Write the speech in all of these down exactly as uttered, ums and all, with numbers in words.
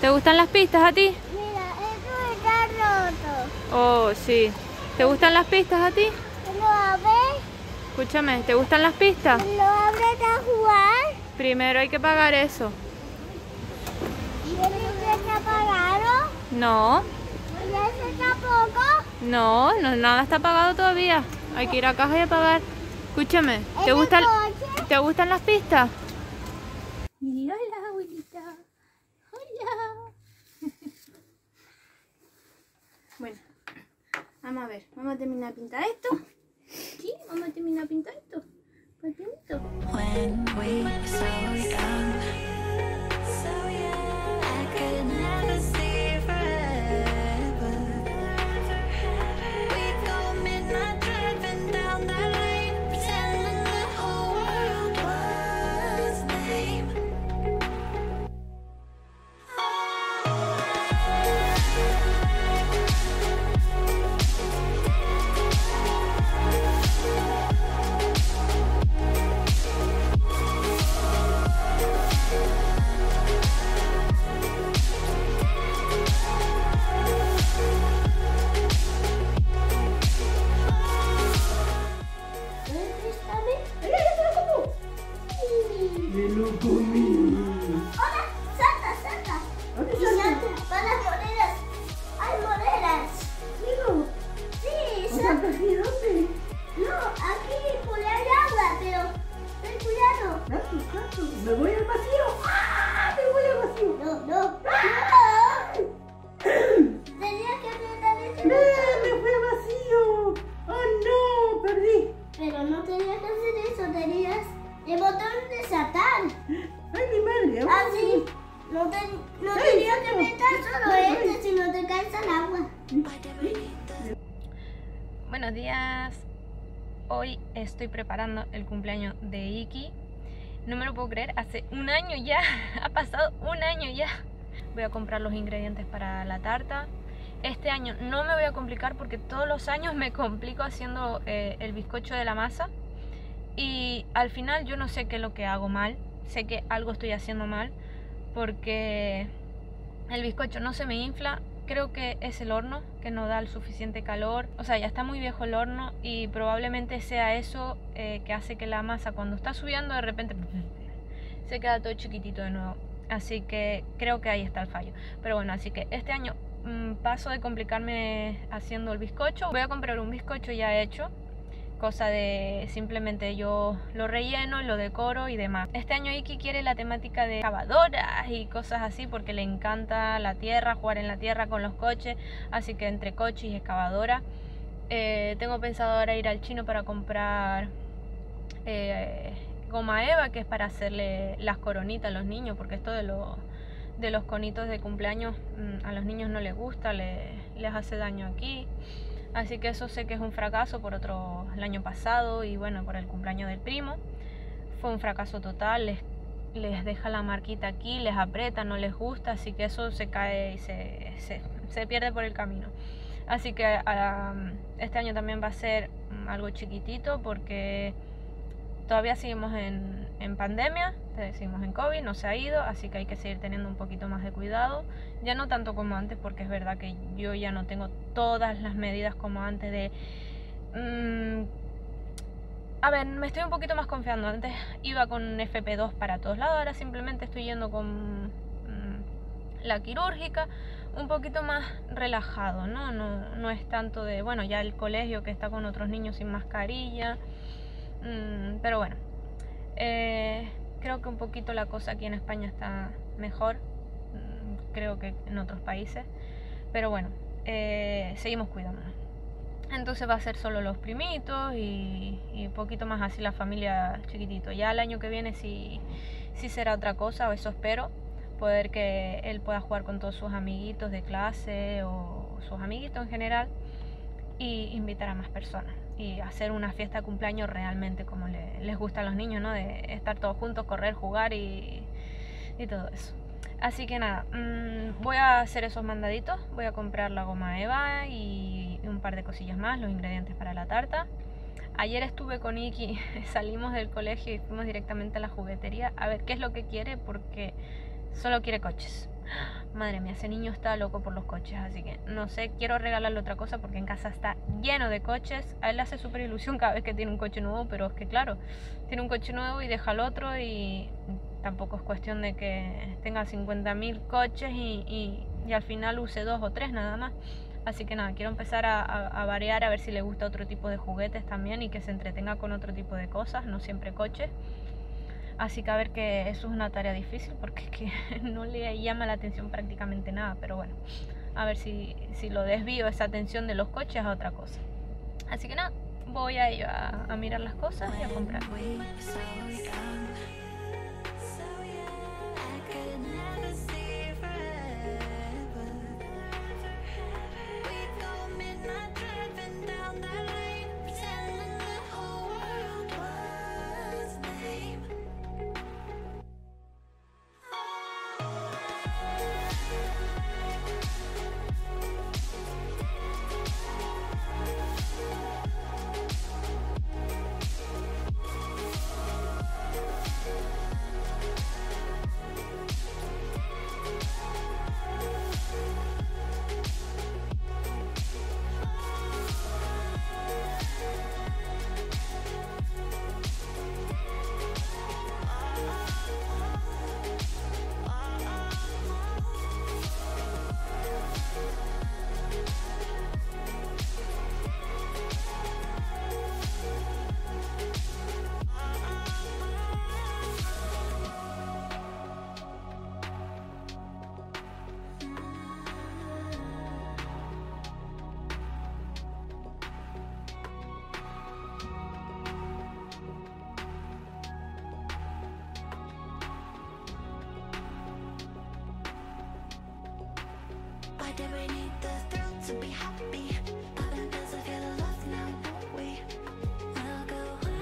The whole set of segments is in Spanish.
¿Te gustan las pistas a ti? Mira, esto está roto. Oh, sí. ¿Te gustan las pistas a ti? ¿Lo abres? Escúchame, ¿te gustan las pistas? ¿Lo abres a jugar? Primero hay que pagar eso. ¿Tienes que pagarlo? No. ¿Y eso tampoco? No, no, nada está pagado todavía. Hay que ir a caja y a pagar. Escúchame, ¿te gustan, ¿te gustan las pistas? Hola, abuelita. Hola. Bueno, vamos a ver. Vamos a terminar de pintar esto. Sí, vamos a terminar de pintar esto. Patito. ¡Me voy al vacío! ¡Ah! ¡Me voy al vacío! ¡No, no! ¡Ah! Tenía que apretar ese botón. ¡Me, me fui al vacío! ¡Oh, no! ¡Perdí! Pero no tenías que hacer eso, tenías el botón desatar. ¡Ay, mi madre! Así. No, te, no tenías que apretar solo este, si no te caes al agua. Buenos días. Hoy estoy preparando el cumpleaños de Iki. No me lo puedo creer, hace un año ya, ha pasado un año ya. Voy a comprar los ingredientes para la tarta. Este año no me voy a complicar porque todos los años me complico haciendo eh, el bizcocho de la masa. Y al final yo no sé qué es lo que hago mal, sé que algo estoy haciendo mal. Porque el bizcocho no se me infla, creo que es el horno que no da el suficiente calor. O sea, ya está muy viejo el horno y probablemente sea eso eh, que hace que la masa cuando está subiendo de repente se queda todo chiquitito de nuevo. Así que creo que ahí está el fallo. Pero bueno, así que este año mmm, paso de complicarme haciendo el bizcocho. Voy a comprar un bizcocho ya hecho, cosa de simplemente yo lo relleno, lo decoro y demás. Este año Iki quiere la temática de excavadoras y cosas así porque le encanta la tierra, jugar en la tierra con los coches, así que entre coches y excavadora. Eh, tengo pensado ahora ir al chino para comprar eh, goma eva, que es para hacerle las coronitas a los niños, porque esto de los, de los conitos de cumpleaños a los niños no les gusta, le, les hace daño aquí. Así que eso sé que es un fracaso por otro, el año pasado y bueno, por el cumpleaños del primo. Fue un fracaso total, les, les deja la marquita aquí, les aprieta, no les gusta, así que eso se cae y se, se, se pierde por el camino. Así que um, este año también va a ser algo chiquitito porque todavía seguimos en, en pandemia, seguimos en COVID, no se ha ido, así que hay que seguir teniendo un poquito más de cuidado. Ya no tanto como antes, porque es verdad que yo ya no tengo todas las medidas como antes de... Um, a ver, me estoy un poquito más confiando. Antes iba con efe pe dos para todos lados, ahora simplemente estoy yendo con um, la quirúrgica, un poquito más relajado, ¿no? No, no es tanto de... Bueno, ya el colegio que está con otros niños sin mascarilla... Pero bueno, eh, creo que un poquito la cosa aquí en España está mejor, creo que en otros países. Pero bueno, eh, seguimos cuidándonos. Entonces va a ser solo los primitos y, y un poquito más así la familia chiquitito. Ya el año que viene sí, sí será otra cosa, o eso espero. Poder que él pueda jugar con todos sus amiguitos de clase o sus amiguitos en general. Y invitar a más personas y hacer una fiesta de cumpleaños realmente como le, les gusta a los niños, ¿no? De estar todos juntos, correr, jugar y, y todo eso. Así que nada, mmm, voy a hacer esos mandaditos, voy a comprar la goma eva y un par de cosillas más, los ingredientes para la tarta. Ayer estuve con Iki, salimos del colegio y fuimos directamente a la juguetería a ver qué es lo que quiere porque solo quiere coches. Madre mía, ese niño está loco por los coches, así que no sé, quiero regalarle otra cosa porque en casa está lleno de coches. A él le hace súper ilusión cada vez que tiene un coche nuevo, pero es que claro, tiene un coche nuevo y deja el otro, y tampoco es cuestión de que tenga cincuenta mil coches y, y, y al final use dos o tres nada más. Así que nada, quiero empezar a, a, a variar, a ver si le gusta otro tipo de juguetes también y que se entretenga con otro tipo de cosas, no siempre coches. Así que a ver, que eso es una tarea difícil porque es que no le llama la atención prácticamente nada. Pero bueno, a ver si, si lo desvío esa atención de los coches a otra cosa. Así que nada, voy a ir a, a mirar las cosas y a comprar. Do we need the thrill to be happy? But does I feel lost now, don't we? I'll go on,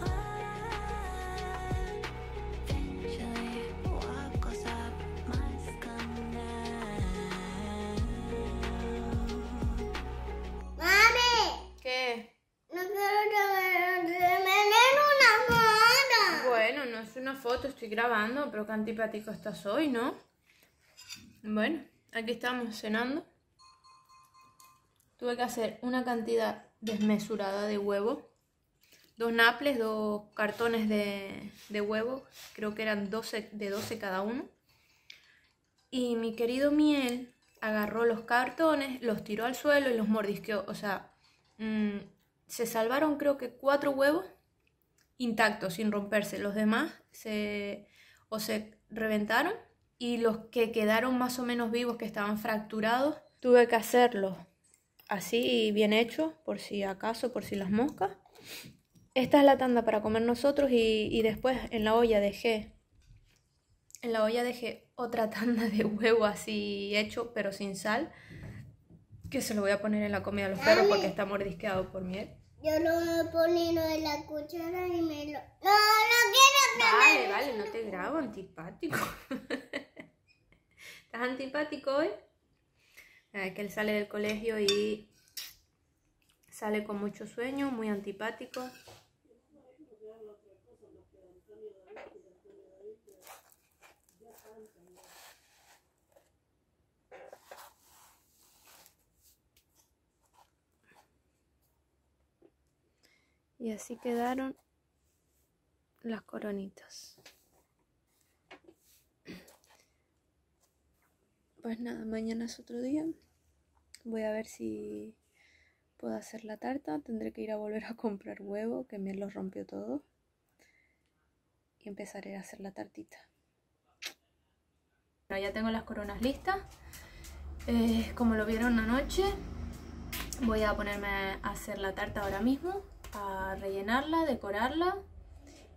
on. Eventually, what goes up must come down. Mami. ¿Qué? No quiero que me den una foto. Bueno, no es una foto, estoy grabando, pero qué antipático estás hoy, ¿no? Bueno, aquí estamos cenando. Tuve que hacer una cantidad desmesurada de huevos. Dos naples, dos cartones de, de huevos. Creo que eran doce, de doce cada uno. Y mi querido Miel agarró los cartones, los tiró al suelo y los mordisqueó. O sea, mmm, se salvaron creo que cuatro huevos intactos, sin romperse. Los demás se, o se reventaron. Y los que quedaron más o menos vivos, que estaban fracturados, tuve que hacerlos así, bien hechos, por si acaso, por si las moscas. Esta es la tanda para comer nosotros y, y después en la olla dejé, en la olla dejé otra tanda de huevo así hecho, pero sin sal, que se lo voy a poner en la comida a los perros porque está mordisqueado por Miel. Yo lo he ponido en la cuchara y me lo... ¡No, no quiero! Vale, vale, no te grabo, antipático. ¿Estás antipático hoy? Es que él sale del colegio y sale con mucho sueño, muy antipático. Y así quedaron las coronitas. Pues nada, mañana es otro día. Voy a ver si puedo hacer la tarta. Tendré que ir a volver a comprar huevo, que Miel los rompió todo. Y empezaré a hacer la tartita. Bueno, ya tengo las coronas listas. Eh, como lo vieron anoche, voy a ponerme a hacer la tarta ahora mismo, a rellenarla, decorarla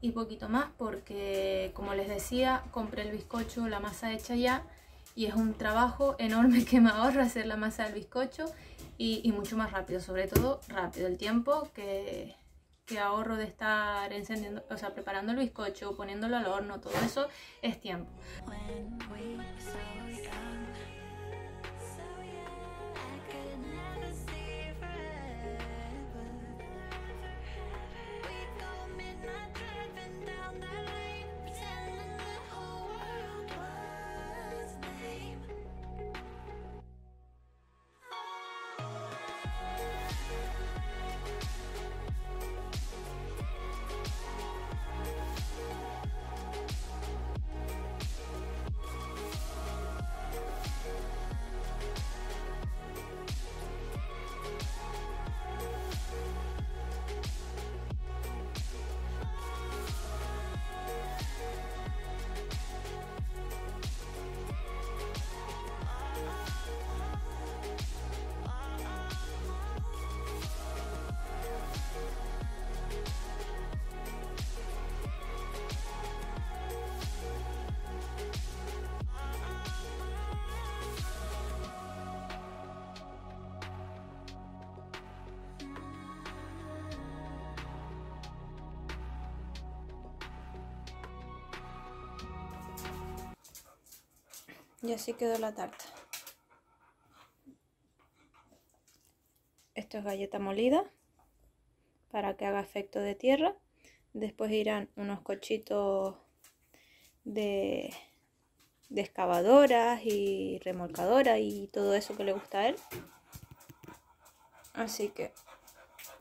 y poquito más, porque como les decía, compré el bizcocho, la masa hecha ya, y es un trabajo enorme que me ahorra hacer la masa del bizcocho y, y mucho más rápido, sobre todo rápido, el tiempo que, que ahorro de estar encendiendo, o sea, preparando el bizcocho, poniéndolo al horno, todo eso es tiempo. Down the lane, pretending the whole world Y así quedó la tarta. Esto es galleta molida para que haga efecto de tierra. Después irán unos cochitos de, de excavadoras y remolcadoras y todo eso que le gusta a él. Así que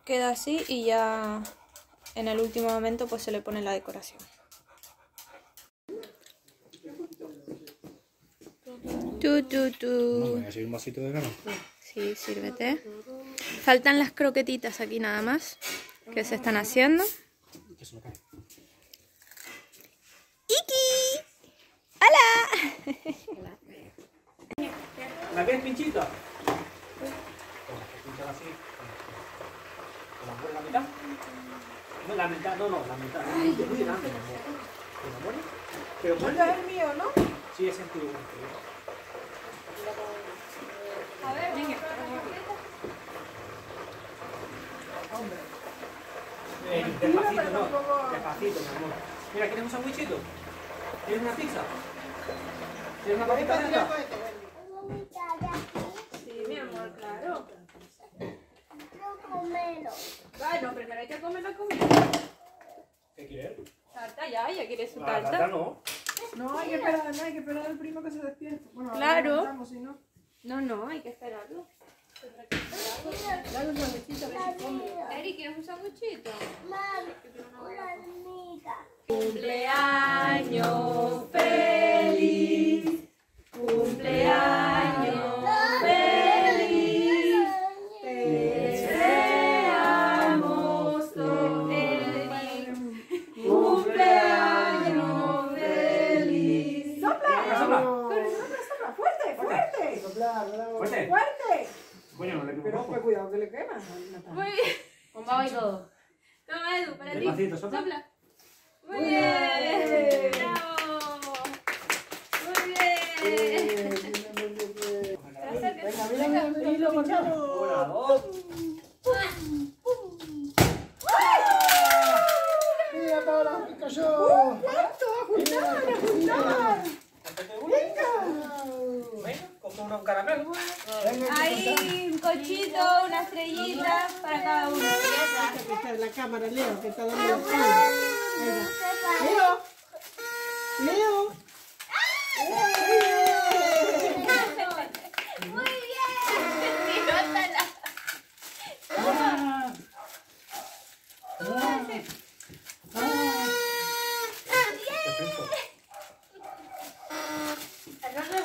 queda así y ya en el último momento pues se le pone la decoración. Tú, tú, tú. No, ¿me voy a servir un vasito de gana? Sí, sírvete. Faltan las croquetitas aquí nada más que se están haciendo. ¡Iki! ¡Hola! ¿La ves, pinchito? ¿La mitad? No, la mitad, no, no, la mitad. Ay, es muy grande. Pero vuelve a ver mío, ¿no? Sí, es en tu. A ver, venga. Hombre. Eh, despacito, no. Despacito, mi amor. Mira, ¿quieres un sandwichito? ¿Quieres una pizza? ¿Quieres una papita de acá? Sí, mi amor, claro. No comerlo. Bueno, primero hay que comer la comida. ¿Qué quieres? Tarta ya, ya quieres su tarta. Tarta no. No, hay que esperar, no, hay que esperar al primo que se despierte. Bueno, claro. Estamos, si no. No, no, hay que esperarlo. Dale un sandwichito a ver si come. Eri, ¿quieres un sandwichito? Una amiga. Cumpleaños feliz. Cumpleaños feliz. Te deseamos todo el día. Cumpleaños feliz. ¡Sopla! ¡Sopla! ¡Sopla! ¡Fuerte! ¡Fuerte! ¡Sopla! ¡Fuerte! ¡Fuerte! Bueno, no le pero ojo, cuidado que le quemas. Muy bien. Con baba y todo. Toma, Edu, para ti. Despacito, sopla. Sopla. Muy, muy bien. Bravo. Muy bien. Venga, venga, venga. Y lo cortamos. Una, dos. ¡Pum! ¡Pum! ¡Mira, ahora me cayó! ¡Uh, cuánto! ¡A juntar, a juntar! ¡Venga! Bueno, como un caramelo. Ahí, un cochito, una estrellita para cada uno. Que está en la cámara, Leo, que está dando la cámara. Leo, Leo. Muy bien.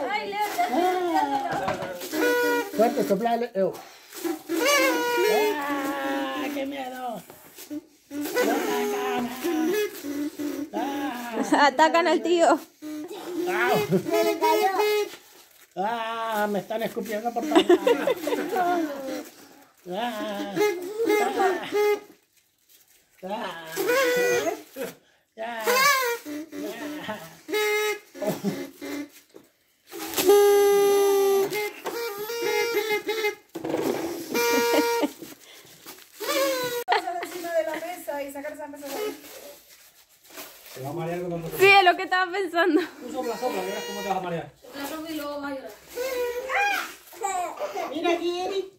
Ay, Leo, fuerte, soplale. Oh. ¡Ah, qué miedo! ¡Ah! ¡Atacan al tío! ¡Ah! ¡Me están escupiendo por todos lados! ¡Ah! ¡Ah! ¡Ah! Sí, es lo que estaba pensando. Tú sopla, sopla, verás cómo te vas a marear. La sopla y luego va a llorar. Mira aquí, Eri.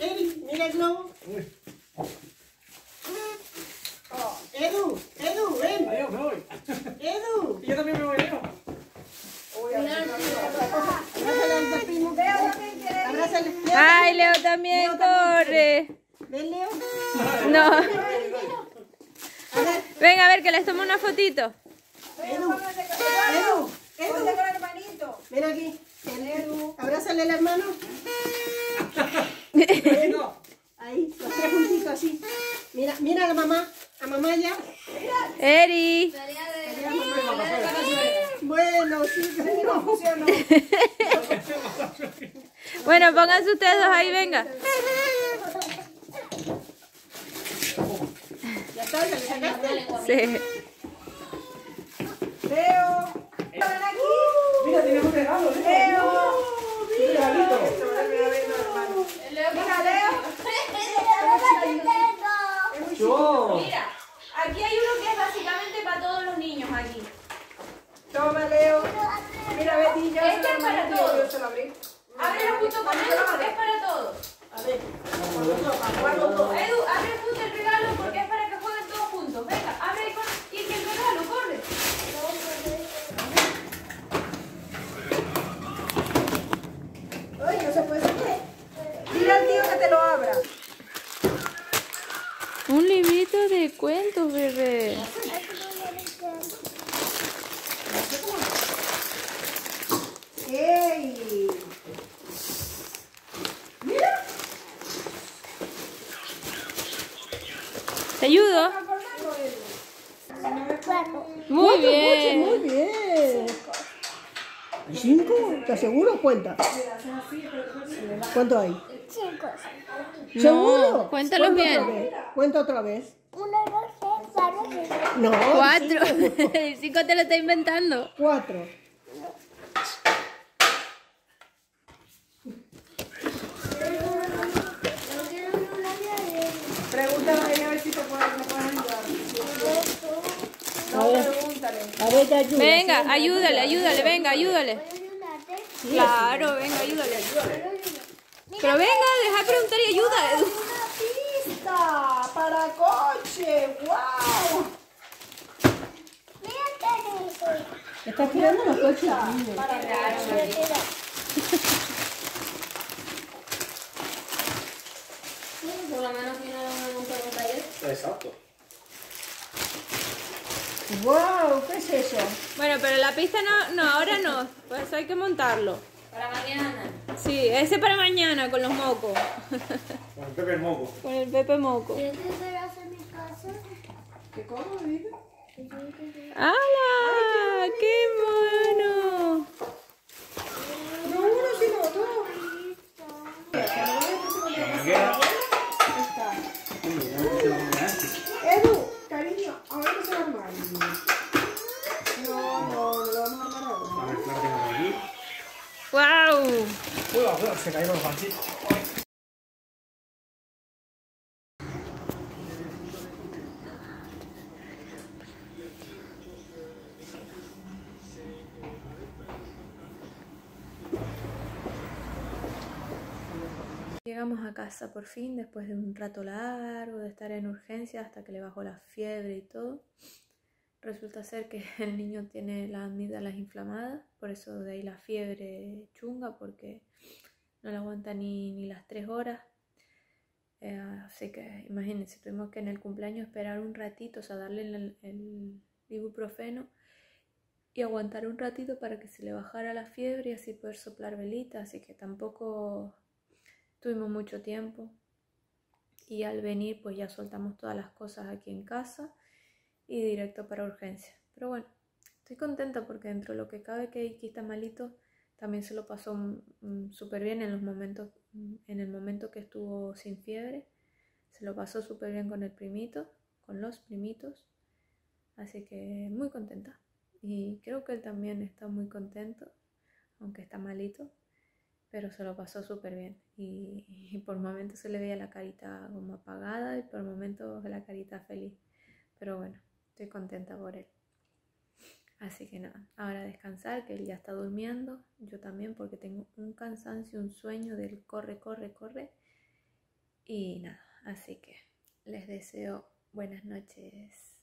Eri, mira el globo. Oh. Edu, Edu, ven. Adiós, me voy. Edu. Y yo también me voy, Leo. Ay, Leo también corre. ¿Ven, Leo? No. Venga, a ver, que les tomo una fotito. Edu, Edu, Edu, hermanito. Ven aquí. Edu. Abrázale al hermano. Ahí, los tres juntitos así. Mira, mira a la mamá, a mamá ya. Eri. Bueno, sí, no funcionó. Bueno, pónganse ustedes dos ahí, venga. ¿Ya está? ¿Se le sacaste? Sí. Leo, ¡están aquí! Mira, tenemos un regalo, Leo. Leo, mira, mira, mira, mira, Leo. Mira, aquí hay uno que es básicamente para todos los niños aquí. Toma, Leo. Mira, Betty. ya este es para todos. Abre la puto con esto porque es para todos. A ver. Edu, abre puto el regalo porque es para que jueguen todos juntos. Venga, abre con Iki el regalo, corre. Ay, no se puede sacar. Dile al tío que te lo abra. Un librito de cuentos, bebé. ¡Ey! ¡Mira! ¿Te ayudo? Muy bien. Muy bien. ¿Cinco? ¿Te aseguro o cuenta? ¿Cuánto hay? Cinco. ¿Seguro? Cuéntalo bien. Cuenta otra vez. Uno, dos, tres, cuatro, cinco. No. Cuatro. El cinco te lo está inventando. Cuatro. Venga, ayúdale, ayúdale, venga, ayúdale. Claro, venga, ayúdale. Pero venga, deja preguntar y ayuda. Edu. Una pista para coche, wow. Mira qué está tirando los coches. Para por lo menos tiene un taller. Exacto. ¡Wow! ¿Qué es eso? Bueno, pero la pista no, no, ahora no. Por eso hay que montarlo. Para mañana. Sí, ese para mañana con los mocos. Con el Pepe Moco. Con el Pepe Moco. ¿Quieres hacer mi casa? ¿Qué cómo, vida? ¡Hala! ¡Qué mono! No uno, sino otro. ¡Wow! Se cayeron los panchitos. Llegamos a casa por fin, después de un rato largo de estar en urgencia hasta que le bajó la fiebre y todo. Resulta ser que el niño tiene las amígdalas inflamadas, por eso de ahí la fiebre chunga, porque no la aguanta ni, ni las tres horas. Eh, así que imagínense, tuvimos que en el cumpleaños esperar un ratito, o sea, darle el, el ibuprofeno y aguantar un ratito para que se le bajara la fiebre y así poder soplar velita, así que tampoco tuvimos mucho tiempo. Y al venir pues ya soltamos todas las cosas aquí en casa y directo para urgencia. Pero bueno, estoy contenta porque dentro de lo que cabe que Iki está malito, también se lo pasó mm, súper bien en los momentos, mm, en el momento que estuvo sin fiebre. Se lo pasó súper bien con el primito, con los primitos. Así que muy contenta. Y creo que él también está muy contento, aunque está malito, pero se lo pasó súper bien. Y, y por momentos se le veía la carita como apagada y por momentos la carita feliz. Pero bueno, estoy contenta por él. Así que nada, ahora descansar, que él ya está durmiendo. Yo también, porque tengo un cansancio, un sueño del corre, corre, corre. Y nada, así que les deseo buenas noches.